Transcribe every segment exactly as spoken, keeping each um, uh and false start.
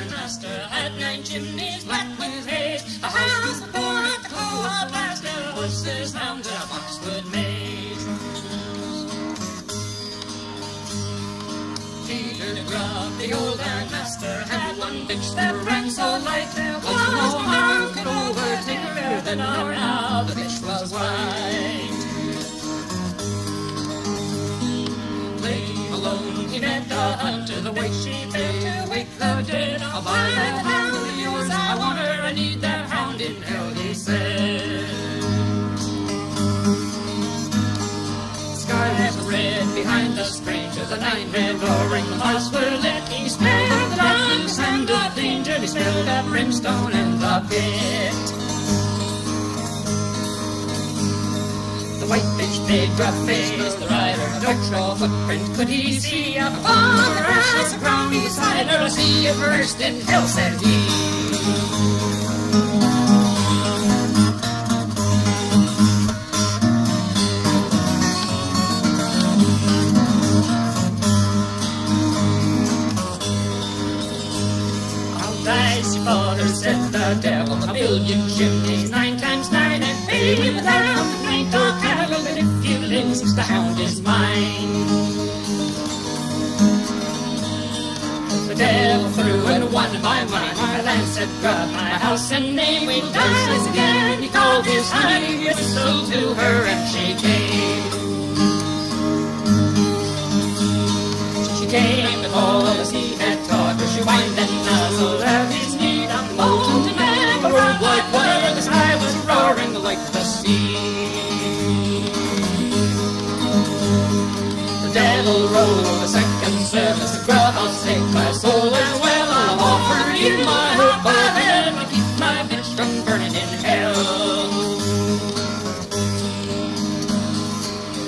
one master had nine chimneys, black with haze, a house of four at the co-op last, there was this round a boxwood maze. Peter Grubb, the old iron master, had one bitch that ran so light, there was no harm could overtake her, then hour now the bitch was white. He met the hunter, the way she failed to wake the dead. I'll buy that hound of yours, I want her, I need that hound in hell, he said. Scarlet red behind the stranger, the nine red roaring hearts were lit. He smelled the darkness and the danger, he smelled that brimstone and the pit. White bitch made rough face, the rider, no trail footprint could he see. Upon the grass, a ground beside her, a sea immersed in hell, said he. I'll die, she fought her, said the devil, a million chimneys, nine times nine, and maybe without the night or time. The hound is mine. The devil threw and won by mine. My lance had grabbed my house and name. We dies again. He called his honey whistle to her and she came. She came with all as he had taught her. She whined and nuzzled at his knee. A molten man, a road like water. The sky was roaring like the sea. The devil rode a second service, the Grubb, I'll save my soul as well. I'll offer you my hope by heaven, I'll keep my bitch from burning in hell.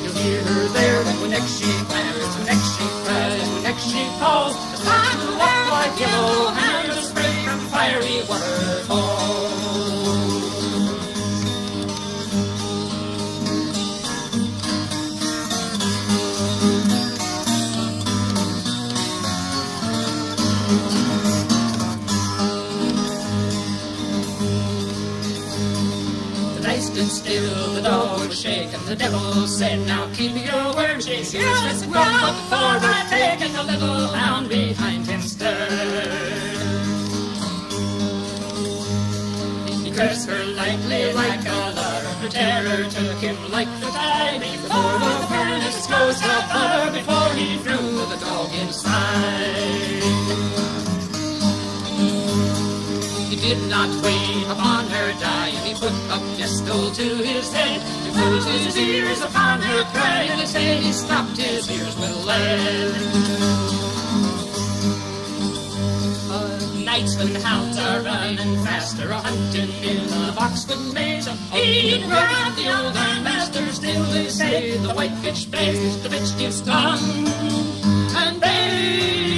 You'll hear her there when next she clatters, when next she cries, when next she calls. The time will walk like yellow hammers, a spray from fiery waterfalls. And still the dog would shake, and the devil said, now keep your word. She's here, let's go up before I take, and the little hound behind him stirred. He cursed her lightly like a lover, her terror took him like the tide. Before the furnace closed up fire, before he threw the dog inside. He did not wait upon her dying, he put a pistol to his head, he put his ears upon her cry, and his head he stopped his ears with lead. Uh, nights when hounds are running faster, a hunting in the boxwood maze, a eating round the old iron master, still they say the white bitch plays, the bitch gets stung and bathed.